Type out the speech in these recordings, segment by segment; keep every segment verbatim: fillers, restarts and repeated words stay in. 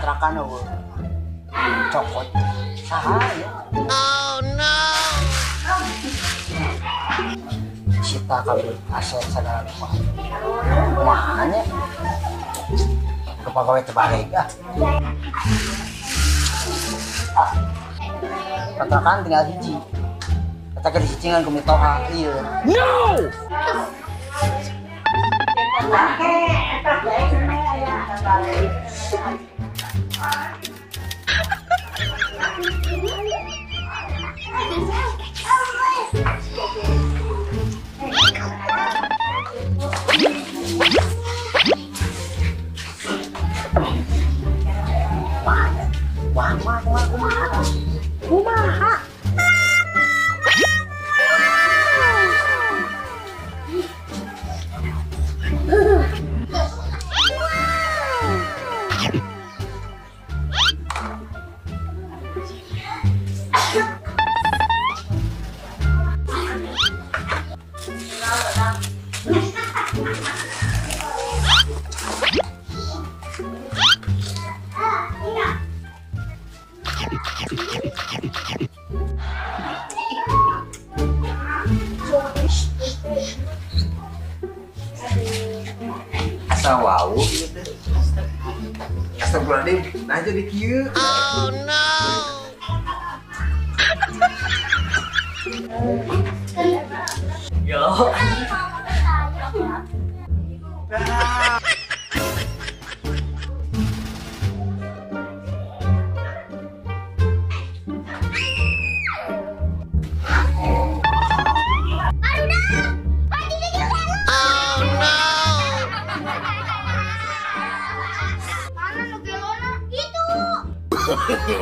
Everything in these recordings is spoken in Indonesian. kontrakan eueuh dicopot saha ya. Oh no, disita kabeh aset segala rumah rumahnya kepegawai terbalik ya. Ah, kontrakan tinggal hiji kata ke dicingan ke mitoha iya no. Wah, wah, wah, kumaha, kumaha. Asal wau asal pula deh nah jadi kieu. Oh no. Yo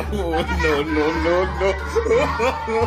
no no no no no.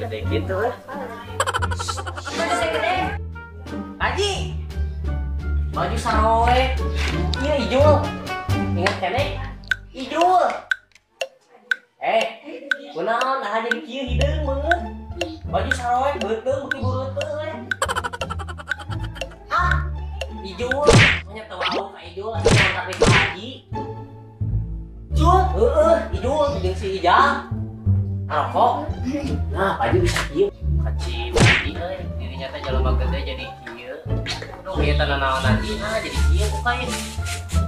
Gede gitu lah. Haji, baju saroe, iya Ijul, ingat kenek, Ijul. Eh, kunaon nah jadi kieu hideung meungeut, baju saroe beuteung beuki bureuteung we. Ah, Ijul, nya teu wae ka Ijul atuh tapi ka Haji. Jul, heueuh, Ijul jeung si Ijang. Apa? Nah, Pak Haji bisa iya. Kacim, iya, dirinya teh jelema gede jadi iya. Duh, iya tanah naon nanti, nah jadi iya bukain.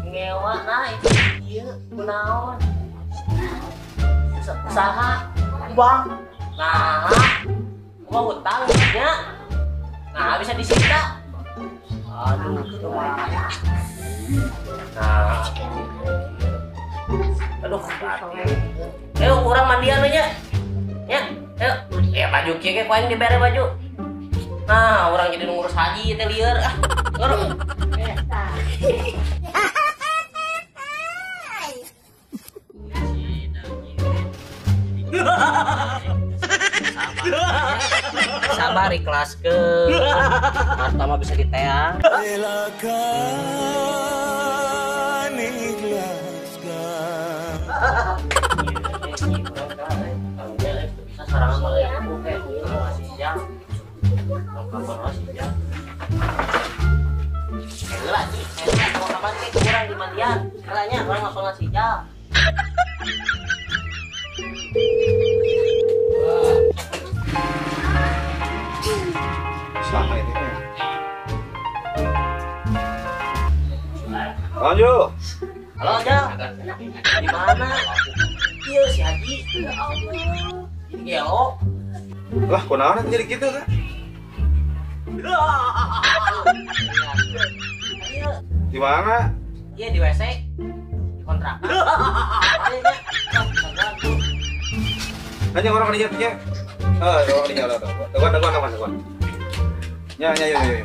Ngewa, nah itu iya, kunaon. Usaha, bang. Nah, mau hutang, ya. Nah, bisa disita. Aduh, lumayan. Nah, aduh, hati. Ayo, kurang mandian aja. Ya, ayo. Ya, baju kia, kau yang diberi baju. Nah, orang jadi ngurus haji, teh liar. Ah, ngurus. Sabar ikhlas ke pertama bisa diteang. Silakan ikhlaskan. Bisa sarangan oleh aku kayak masih siang. Kapan masih siang? Enggak sih, enggak mau kapan sih kurang di mandian. Kalanya orang mau sholat siang. Selama ini lanjut. Halo Jal, di mana? Iya si Haji. Iya oh. Lah kenapa jadi gitu kan? Di mana? Iya di W C. Di kontrak. Nanya orang kerjanya. Eh, orang kerja lah. Teguan, teguan, teguan, teguan. Ya, ya, ya, ya.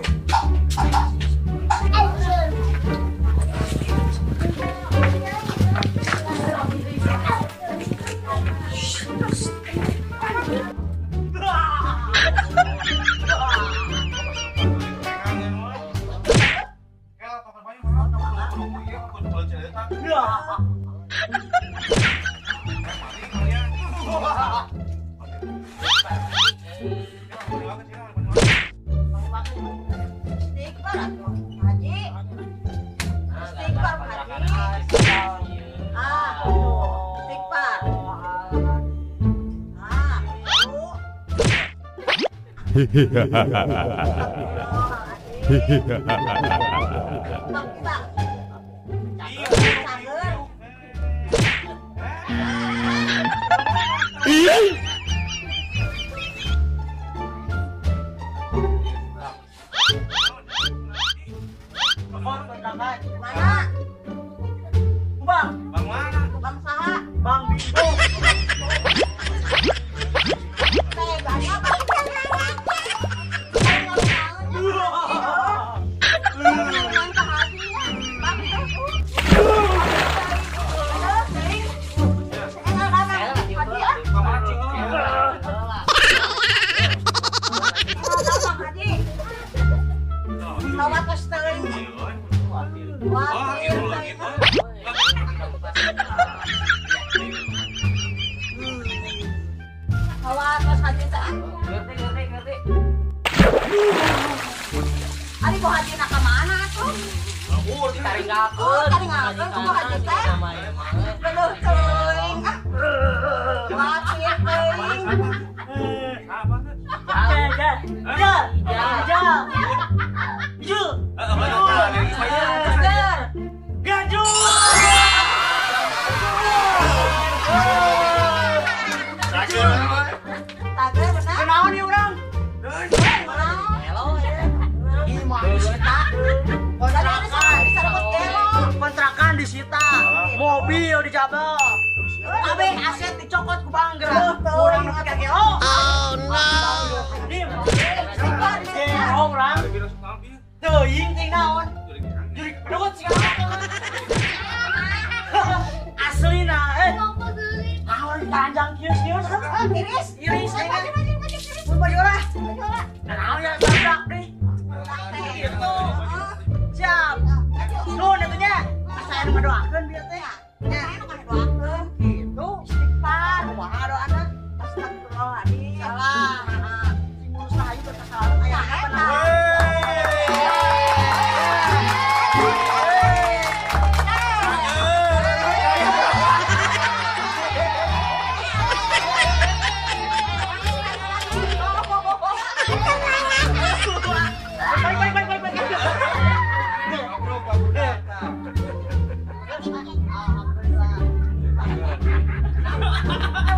Hihihi.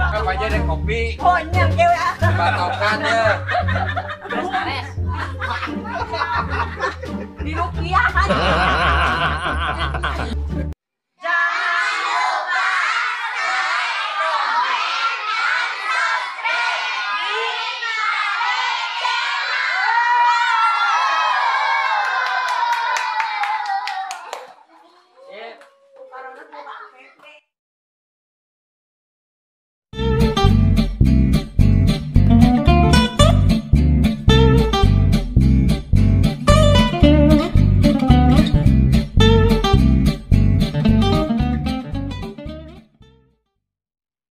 Kau aja deh kopi. Konyang kewe. Batokan deh. Beres beres. Di rupiah aja.